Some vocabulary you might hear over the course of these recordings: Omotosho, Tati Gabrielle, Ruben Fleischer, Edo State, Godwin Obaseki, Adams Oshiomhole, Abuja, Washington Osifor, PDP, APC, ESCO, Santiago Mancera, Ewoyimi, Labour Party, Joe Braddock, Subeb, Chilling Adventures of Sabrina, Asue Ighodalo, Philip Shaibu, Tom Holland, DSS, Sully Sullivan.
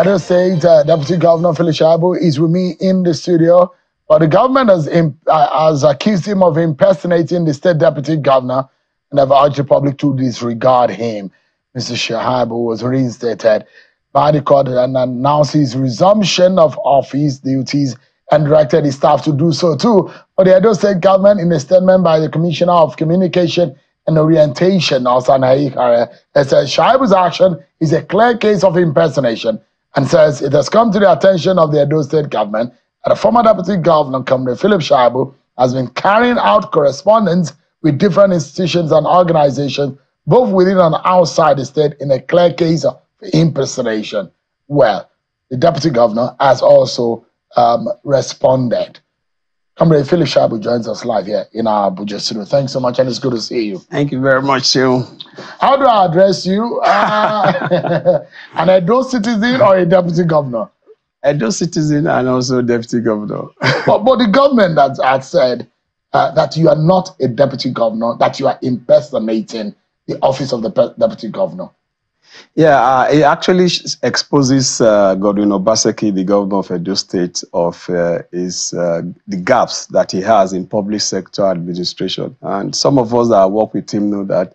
Edo State Deputy Governor Philip Shaibu is with me in the studio, but the government has accused him of impersonating the state deputy governor and have urged the public to disregard him. Mr. Shaibu was reinstated by the court and announced his resumption of office duties and directed his staff to do so too. But the Edo State government, in a statement by the Commissioner of Communication and Orientation, says Shaibu's action is a clear case of impersonation and says it has come to the attention of the Edo State government that the former deputy governor, Comrade Philip Shaibu, has been carrying out correspondence with different institutions and organizations, both within and outside the state, in a clear case of impersonation. Well, the deputy governor has also responded. Comrade Philip Shaibu joins us live here in our Abuja studio. Thanks so much, and it's good to see you. Thank you very much, Sue. How do I address you? An Edo citizen or a deputy governor? Edo citizen and also deputy governor. But the government had said that you are not a deputy governor, that you are impersonating the office of the deputy governor. Yeah, it actually exposes Godwin Obaseki, the governor of Edo State, of the gaps that he has in public sector administration. And some of us that work with him know that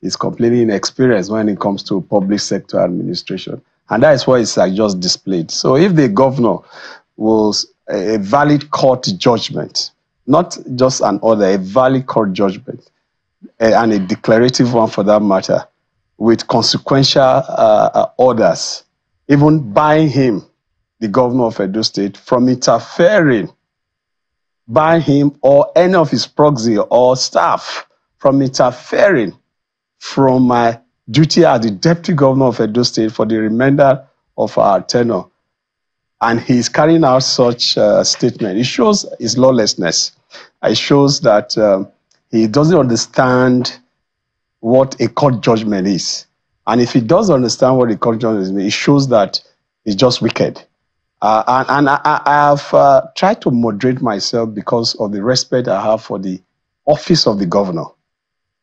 he's completely inexperienced when it comes to public sector administration. And that is why it's just displayed. So if the governor was a valid court judgment, not just an order, a valid court judgment, and a declarative one for that matter, with consequential orders, even buying him, the governor of Edo State, from interfering, by him or any of his proxy or staff from interfering from my duty as the deputy governor of Edo State for the remainder of our tenure. And he's carrying out such statement. It shows his lawlessness. It shows that he doesn't understand what a court judgment is. And if he does understand what a court judgment is, it shows that he's just wicked. And I have tried to moderate myself because of the respect I have for the office of the governor,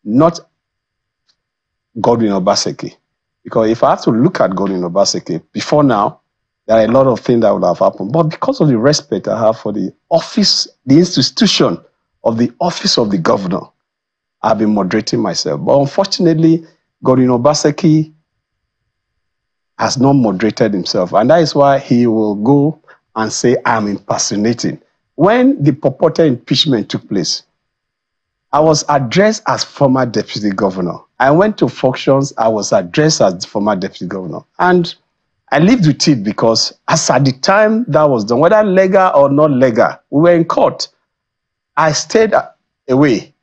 not Godwin Obaseki. Because if I have to look at Godwin Obaseki, before now, there are a lot of things that would have happened. But because of the respect I have for the office, the institution of the office of the governor, I've been moderating myself. But unfortunately, Godwin Obaseki has not moderated himself. And that is why he will go and say, I'm impersonating. When the purported impeachment took place, I was addressed as former deputy governor. I went to functions, I was addressed as former deputy governor. And I lived with it because as at the time that was done, whether legal or not legal, we were in court. I stayed away.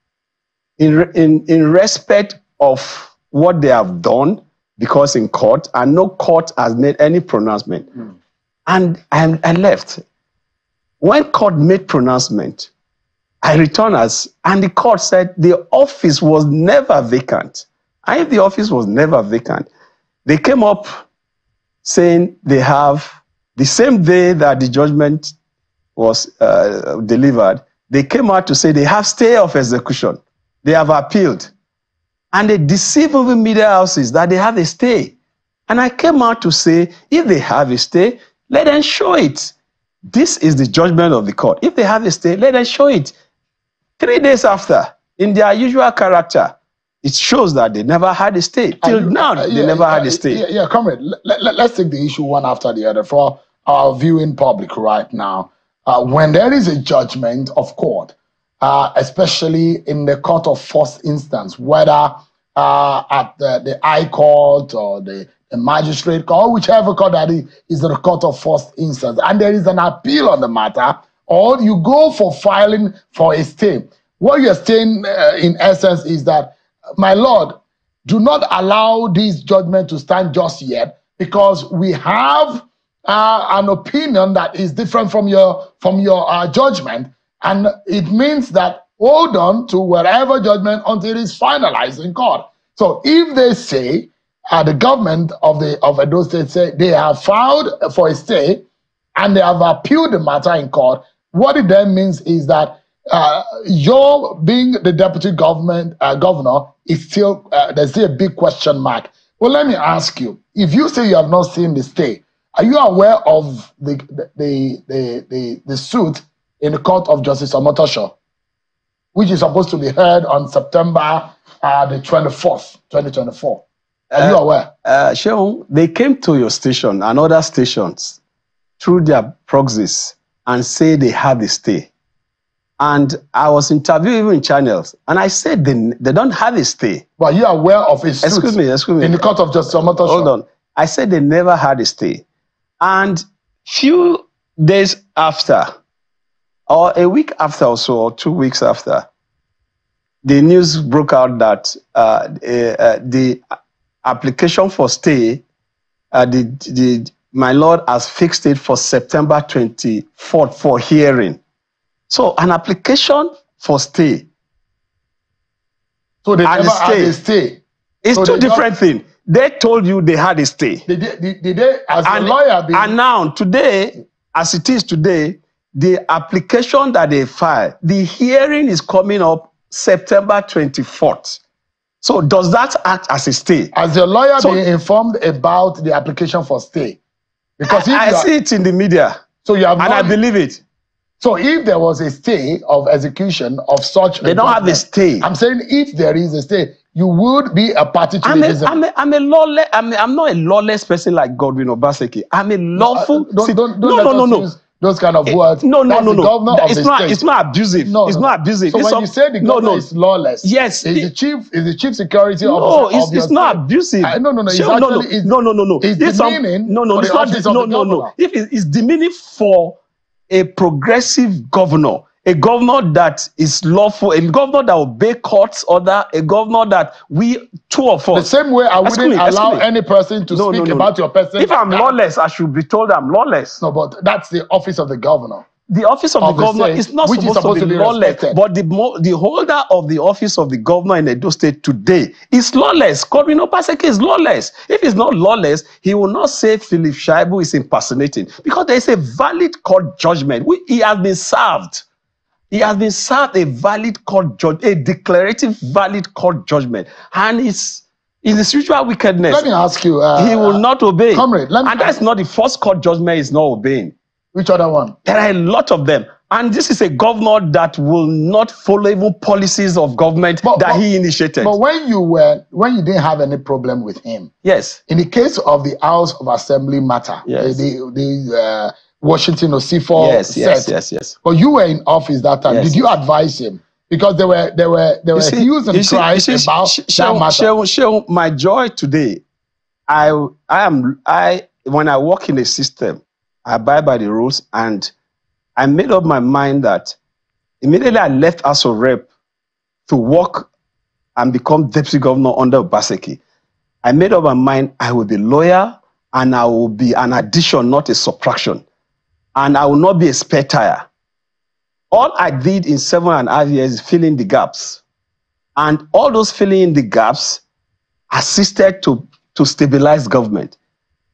In respect of what they have done, because in court, and no court has made any pronouncement. Mm. And I left. When court made pronouncement, I returned and the court said the office was never vacant. And if the office was never vacant, they came up saying they have, the same day that the judgment was delivered, they came out to say they have stay of execution. They have appealed. And they deceive even media houses that they have a stay. And I came out to say, if they have a stay, let them show it. This is the judgment of the court. If they have a stay, let them show it. 3 days after, in their usual character, it shows that they never had a stay. Till now, they never had a stay. Yeah, comrade, let's take the issue one after the other for our viewing public right now. When there is a judgment of court, especially in the court of first instance, whether at the high court or the magistrate court, or whichever court that is the court of first instance, and there is an appeal on the matter, or you go for filing for a stay. What you're saying in essence is that, my lord, do not allow this judgment to stand just yet, because we have an opinion that is different from your judgment. And it means that hold on to whatever judgment until it's finalized in court. So if they say, the government of Edo State say they have filed for a stay and they have appealed the matter in court, what it then means is that your being the deputy governor is still, there's still a big question mark. Well, let me ask you, if you say you have not seen the stay, are you aware of the suit in the court of Justice Omotosho, which is supposed to be heard on September the 24th, 2024? Are you aware? Shehu, they came to your station and other stations through their proxies and say they had the stay. And I was interviewing in channels, and I said they don't have a stay. But you are aware of a suit? Excuse me. In the court of Justice Omotosho. Hold on. I said they never had a stay. And few days after, or a week after or so, or 2 weeks after, the news broke out that the application for stay, my Lord has fixed it for September 24th for hearing. So an application for stay. So they never had a stay. It's two different things. They told you they had a stay. Did they, as a lawyer, and now today, as it is today, the application that they filed, the hearing is coming up September 24th. So does that act as a stay? Has the lawyer been informed about the application for stay? Because I see it in the media. So you have, and I believe it. So if there was a stay of execution of such... They don't have a stay. I'm saying if there is a stay, you would be a party to the... I'm not a lawless person like Godwin Obaseki. I'm a lawful... No. Those kind of words. No. It's not abdusive. No, it's not abusive. So it's when you say the governor is lawless, yes, is the chief security officer. It's not abusive. No. It's demeaning. No. It's demeaning for a progressive governor, a governor that is lawful, a governor that obey courts order, a governor that we two of us. The same way I wouldn't allow any person to speak about your person. If I'm lawless, I should be told I'm lawless. No, but that's the office of the governor. The office of the governor is not supposed to be lawless, but the holder of the office of the governor in Edo State today is lawless. Godwin Obaseki is lawless. If he's not lawless, he will not say Philip Shaibu is impersonating, because there is a valid court judgment. He has been served. He has been served a valid court judgment, a declarative valid court judgment, and it's in the spiritual wickedness. Let me ask you, he will not obey, comrade. And that's not the first court judgment. Is not obeying. Which other one? There are a lot of them. And this is a governor that will not follow even policies of government that he initiated. But when you didn't have any problem with him. Yes. In the case of the House of Assembly matter, yes, the Washington Osifor, yes. But you were in office that time. Yes. Did you advise him? Because there were hues and cries about that matter. My joy today, when I work in a system, I abide by the rules, and I made up my mind that immediately I left House of Rep to work and become deputy governor under Obaseki. I made up my mind I will be lawyer, and I will be an addition, not a subtraction. And I will not be a spare tire. All I did in 7.5 years is fill in the gaps. And all those filling in the gaps assisted to stabilize government.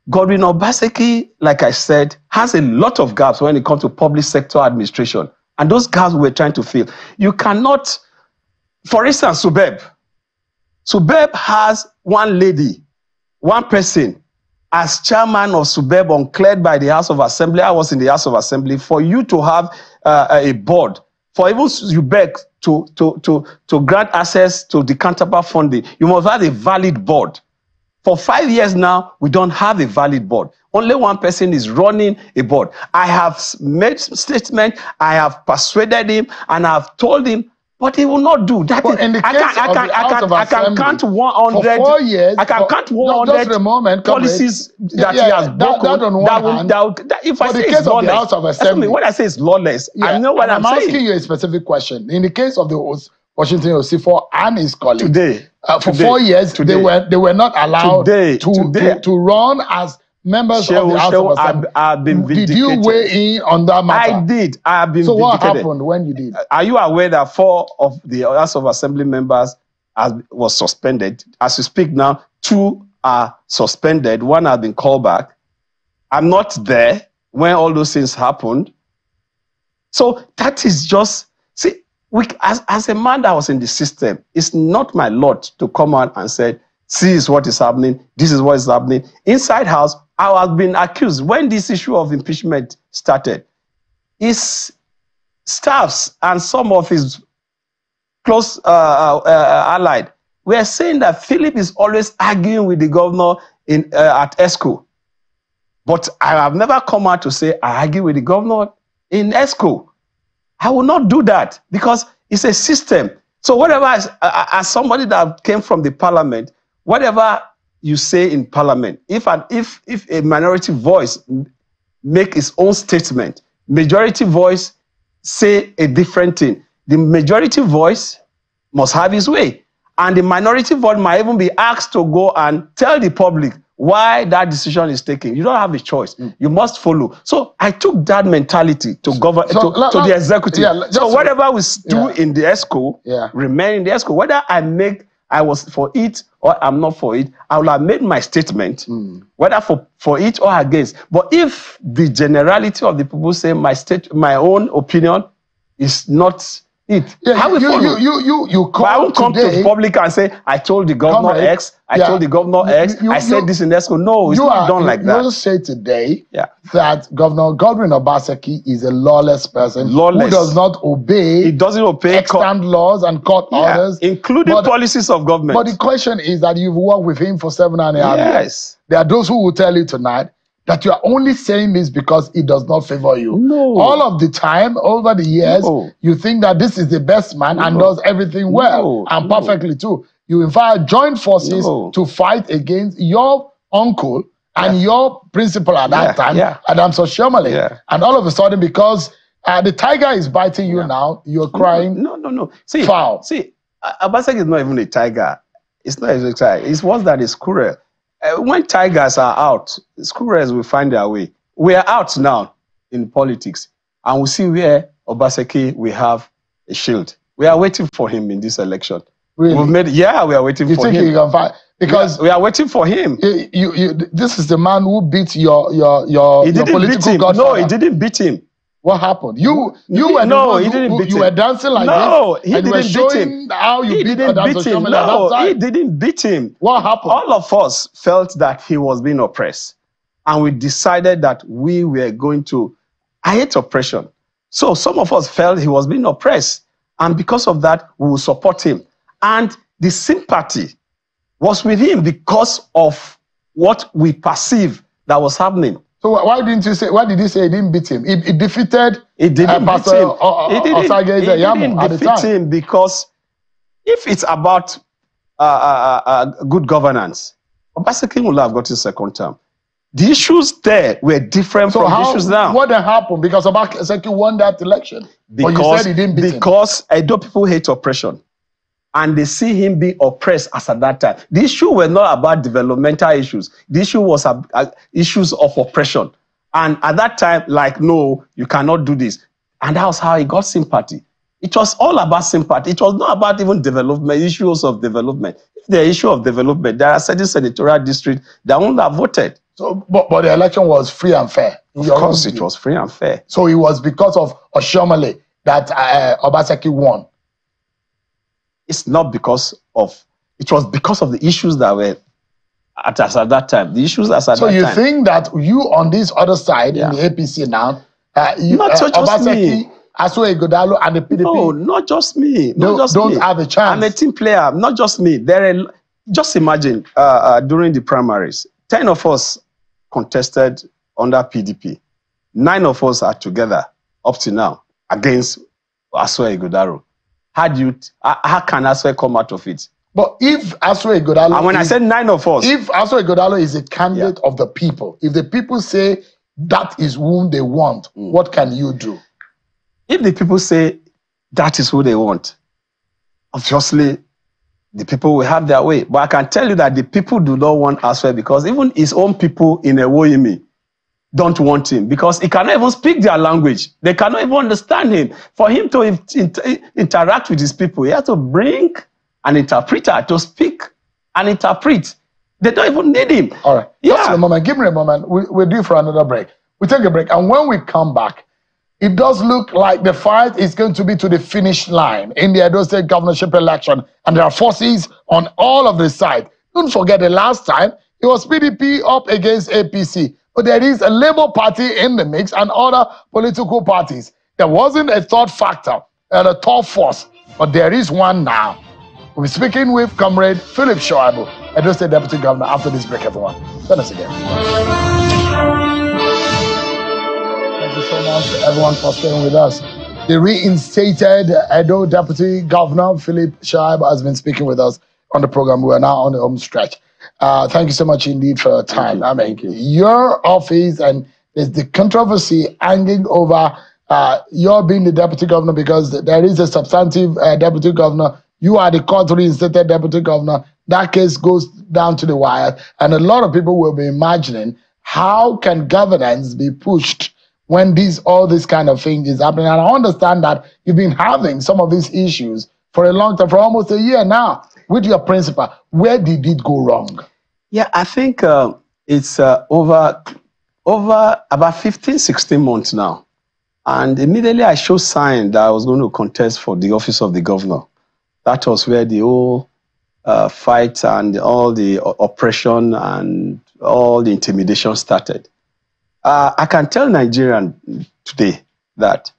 Godwin Obaseki, like I said, has a lot of gaps when it comes to public sector administration. And those gaps we're trying to fill. You cannot, for instance, Subeb has one lady, one person, as chairman of Subeb, uncleared by the House of Assembly. I was in the House of Assembly. For you to have a board, for even Subeb to grant access to the counterpart funding, you must have a valid board. For 5 years now, we don't have a valid board. Only one person is running a board. I have made statements, I have persuaded him, and I have told him, but he will not do that. I can count 100. For 4 years, I can count 100 policies that he has broken. If I say it's lawless, when I say it's lawless, I know what I'm saying. I'm asking you a specific question. In the case of the Washington Osifor and his colleagues today, for 4 years, today, they were not allowed to run as members of the House of Assembly. I've been vindicated. Did you weigh in on that matter? I did. I have been vindicated. So what happened when you did? Are you aware that 4 of the House of Assembly members was suspended? As you speak now, 2 are suspended. 1 has been called back. I'm not there when all those things happened. So that is just... See, as a man that was in the system, it's not my lot to come out and say, sees what is happening. This is what is happening. Inside house, I was being accused when this issue of impeachment started. His staffs and some of his close allied were saying that Philip is always arguing with the governor in, at ESCO. But I have never come out to say I argue with the governor in ESCO. I will not do that because it's a system. So whatever, as somebody that came from the parliament, whatever you say in parliament, if a minority voice make its own statement, majority voice say a different thing. The majority voice must have his way. And the minority vote might even be asked to go and tell the public why that decision is taken. You don't have a choice. You must follow. So I took that mentality to govern to the executive. Yeah, so whatever we do in the ESCO, remain in the ESCO. Whether I was for it or I'm not for it, I will have made my statement, whether for it or against. But if the generality of the people say my own opinion is not it, how we follow? I won't come to public and say, I told the governor X, I told the governor X, I said this in ESCO. No, it's not done like that. You say today that Governor Godwin Obaseki is a lawless person who does not obey extant laws and court orders, including policies of government. But the question is that you've worked with him for 7.5 years. There are those who will tell you tonight that you are only saying this because it does not favor you. No. All of the time, over the years, you think that this is the best man and does everything well and perfectly too. You, in fact, join forces to fight against your uncle and your principal at that time, Adams Oshiomhole. And all of a sudden, because the tiger is biting you now, you're crying foul. See, Obaseki is not even a tiger. It's not a tiger. It's worse than a squirrel. When tigers are out, squirrels will find their way. We are out now in politics, and we'll see where Obaseki will have a shield. We are waiting for him in this election. Really? We've made, we are waiting for him. You can fight? Because we are waiting for him. This is the man who beat your political godfather. No, he didn't beat him. What happened? You were dancing like this. No, he didn't beat him. How you beat him? No, he didn't beat him. What happened? All of us felt that he was being oppressed, and we decided that we were going to. I hate oppression, so some of us felt he was being oppressed, and because of that, we will support him. And the sympathy was with him because of what we perceive that was happening. So why didn't you say? Why did you say he didn't beat him? He defeated. He didn't beat him. He didn't defeat him because if it's about good governance, Obaseki will have gotten second term. The issues there were different from the issues now. What happened? Because Obaseki won that election. Because you said he didn't beat him. Edo people hate oppression, and they see him being oppressed as at that time. The issue were not about developmental issues. The issue was issues of oppression. And at that time, like, no, you cannot do this. And that was how he got sympathy. It was all about sympathy. It was not about even development, issues of development. If the issue of development, there are certain senatorial districts that won't have voted. So, but the election was free and fair. Of course, it was free and fair. So it was because of Oshiomhole that Obaseki won. It's not because of, it was because of the issues that were at us at that time. The issues at that time. So you think that you on this other side, in the APC now, not so just me. Asue Ighodalo and the PDP. No, not just me. Don't have a chance. I'm a team player. Not just me. There are, just imagine, during the primaries, 10 of us contested under PDP. 9 of us are together up to now against Asue Ighodalo. How can Asue come out of it? But if Asue Ighodalo, and when I said 9 of us, if Asue Ighodalo is a candidate of the people, if the people say that is whom they want, what can you do? If the people say that is who they want, obviously the people will have their way. But I can tell you that the people do not want Asue, because even his own people in Ewoyimi don't want him, because he cannot even speak their language. They cannot even understand him. For him to interact with his people, he has to bring an interpreter to speak and interpret. They don't even need him. All right. Just a moment. Give me a moment. We're due for another break. We take a break. And when we come back, it does look like the fight is going to be to the finish line in the Edo State governorship election. And there are forces on all of the sides Don't forget, the last time it was PDP up against APC. But there is a Labour Party in the mix and other political parties. There wasn't a third factor and a third force, but there is one now. We'll be speaking with Comrade Philip Shaibu, Edo State Deputy Governor, after this break, everyone. Join us again. Thank you so much, everyone, for staying with us. The reinstated Edo Deputy Governor, Philip Shaibu, has been speaking with us on the program. We are now on the home stretch. Thank you so much indeed for your time. I mean, your office, and there's the controversy hanging over your being the Deputy Governor, because there is a substantive Deputy Governor. You are the court reinstated Deputy Governor. That case goes down to the wire. And a lot of people will be imagining, how can governance be pushed when all this kind of thing is happening? And I understand that you've been having some of these issues for a long time, for almost a year now, with your principal. Where did it go wrong? Yeah, I think it's over about 15, 16 months now. And immediately I showed sign that I was going to contest for the office of the governor. That was where the whole fight and all the oppression and all the intimidation started. I can tell Nigerians today that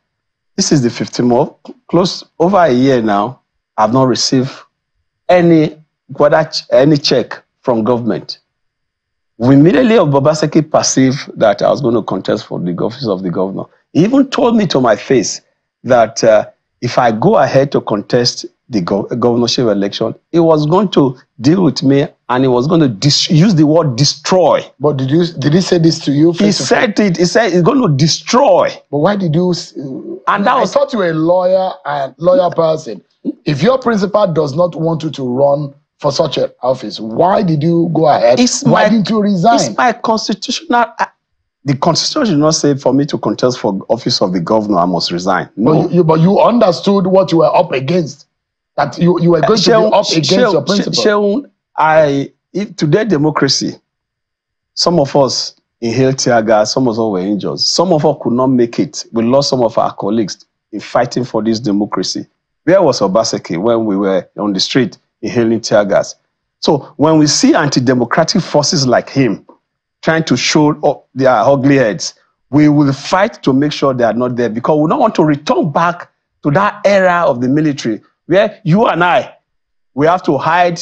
this is the 15th month, close over a year now. I've not received any check from government. We immediately Obaseki perceived that I was going to contest for the office of the governor. He even told me to my face that if I go ahead to contest the governorship election, he was going to deal with me, and he was going to use the word destroy. But did he say this to you? He said it. He said he's going to destroy. But why did you? And that was, I thought you were a lawyer and lawyer person. If your principal does not want you to run for such an office, why did you go ahead? Why didn't you resign? It's my constitutional. The constitution did not say for me to contest for office of the governor, I must resign. No, but you understood what you were up against. That you were going to be up against your principal. Today, democracy, some of us inhaled tear gas, some of us were injured. Some of us could not make it. We lost some of our colleagues in fighting for this democracy. Where was Obaseki when we were on the street inhaling tear gas? So when we see anti-democratic forces like him trying to show up their ugly heads, we will fight to make sure they are not there, because we don't want to return back to that era of the military where you and I, we have to hide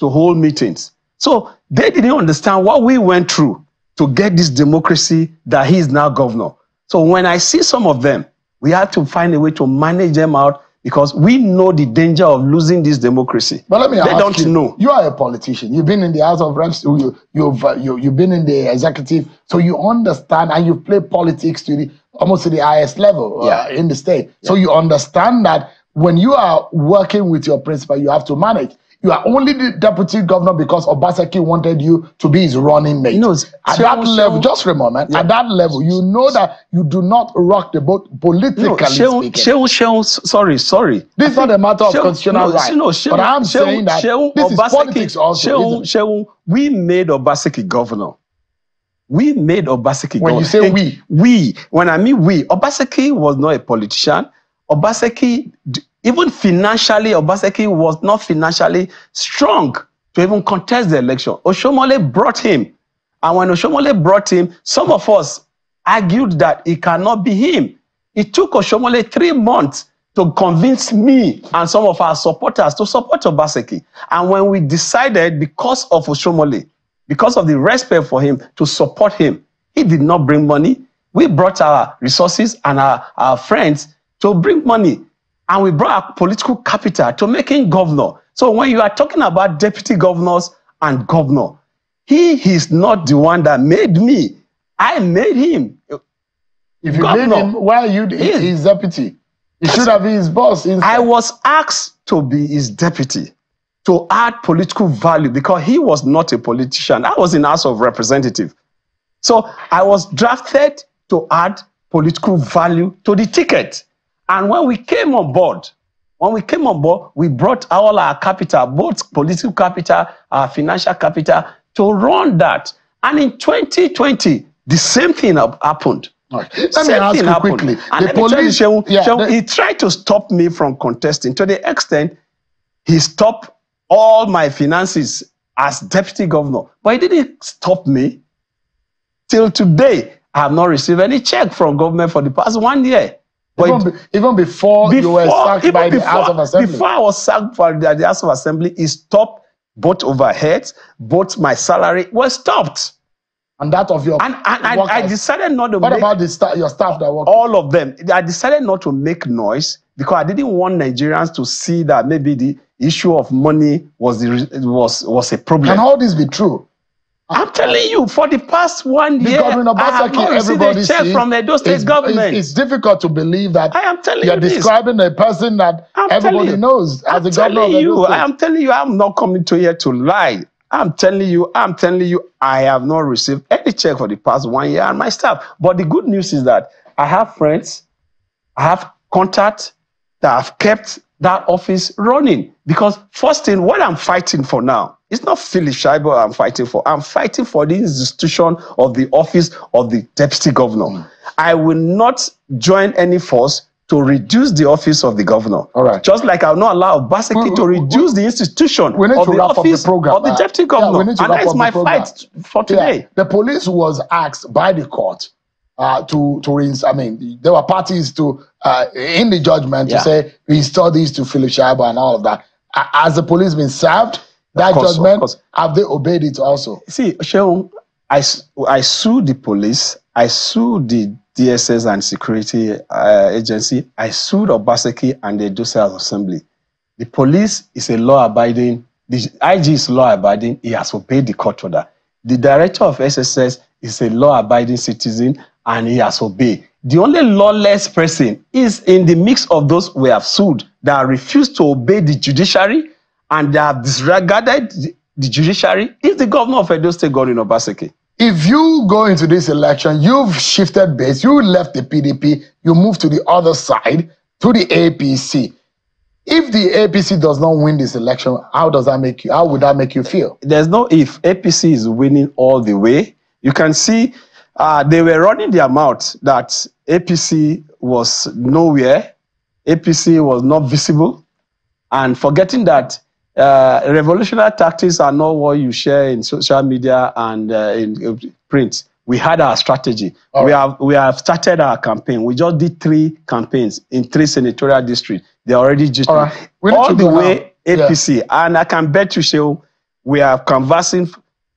to hold meetings. So they didn't understand what we went through to get this democracy that he is now governor. So when I see some of them, we have to find a way to manage them out, because we know the danger of losing this democracy. But let me ask you. They don't know. You are a politician. You've been in the House of Reps. You've been in the executive. So you understand, and you play politics to almost to the highest level in the state. Yeah. So you understand that when you are working with your principal, you have to manage. You are only the Deputy Governor because Obaseki wanted you to be his running mate. No, at that level, just for a moment, at that level, you know that you do not rock the boat politically speaking. Sorry. This is not a matter of constitutional rights. But I'm saying that this is politics also. We made Obaseki governor. We made Obaseki governor. When you say we. When I mean we, Obaseki was not a politician. Obaseki, even financially, Obaseki was not financially strong to even contest the election. Oshiomhole brought him. And when Oshiomhole brought him, some of us argued that it cannot be him. It took Oshiomhole 3 months to convince me and some of our supporters to support Obaseki. And when we decided, because of Oshiomhole, because of the respect for him, to support him, he did not bring money. We brought our resources and our friends to bring money, and we brought our political capital to make him governor. So when you are talking about deputy governors and governor, he is not the one that made me. I made him. If you governor, made him, why are you his deputy? You should have been his boss. I was asked to be his deputy, to add political value, because he was not a politician. I was in House of Representatives. So I was drafted to add political value to the ticket. And when we came on board, we brought all our capital, both political capital, our financial capital, to run that. And in 2020, the same thing happened. Right. Let me ask you quickly. And the police, he tried to stop me from contesting. To the extent, he stopped all my finances as deputy governor. But it didn't stop me. Till today, I have not received any check from government for the past 1 year. But even before you were sacked by the House of Assembly? Before I was sacked by the House of Assembly, it stopped both overheads, both my salary was stopped. And that of your workers. I decided not to your staff that worked? All of them. I decided not to make noise because I didn't want Nigerians to see that maybe the issue of money was a problem. Can all this be true? I'm telling you, for the past 1 year, I have not received a check from the Edo State government. It's difficult to believe that you're describing a person that everybody knows as the governor of Edo State. I'm telling you, I'm not coming to here to lie. I'm telling you, I have not received any check for the past 1 year and my staff. But the good news is that I have friends, I have contacts that have kept that office running. Because first thing, what I'm fighting for now, it's not Philip Shaibu I'm fighting for. I'm fighting for the institution of the office of the deputy governor. I will not join any force to reduce the office of the governor. All right. Just like I will not allow Obaseki to reduce the institution of the office of the deputy governor. Yeah, and that's my fight for today. Yeah. The police was asked by the court there were parties to in the judgment to say restore these to Philip Shaibu and all of that. Has the police been served? That judgment, have they obeyed it also? See, Shehu, I sued the police. I sued the DSS and security agency. I sued Obaseki and the Edo State Assembly. The police is a law-abiding. The IG is law-abiding. He has obeyed the court order. The director of SSS is a law-abiding citizen, and he has obeyed. The only lawless person is in the mix of those we have sued that refused to obey the judiciary and they have disregarded the judiciary is the governor of Edo State, Godwin Obaseki. If you go into this election, you've shifted base, you left the PDP, you moved to the other side, to the APC. If the APC does not win this election, how would that make you feel? There's no if. APC is winning all the way. You can see they were running their mouth that APC was nowhere, APC was not visible, and forgetting that revolutionary tactics are not what you share in social media and in print. We had our strategy. Right. We have started our campaign. We just did 3 campaigns in 3 senatorial districts. They're already just all the way APC. Yeah. And I can bet you, Shehu, we are conversing,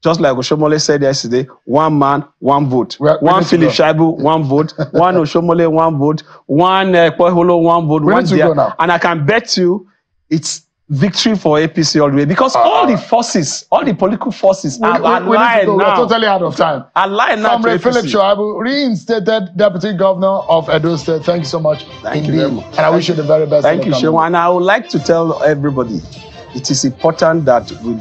just like Oshiomhole said yesterday, one man, one vote. One Philip Shaibu, one vote. One Oshiomhole, one vote. One Poholo, one vote. One there. And I can bet you it's victory for APC all the way because all the forces, all the political forces are aligned now. We're totally out of time. Aligned now. Comrade Philip Shaibu, reinstated deputy governor of Edo State. Thank you so much. Thank you very much. And I wish you the very best. Thank you, Shehu. And I would like to tell everybody it is important that we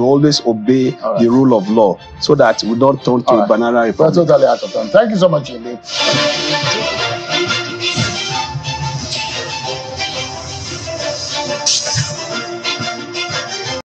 always obey the rule of law so that we don't turn to a banana republic. We're totally out of time. Thank you so much, Shehu.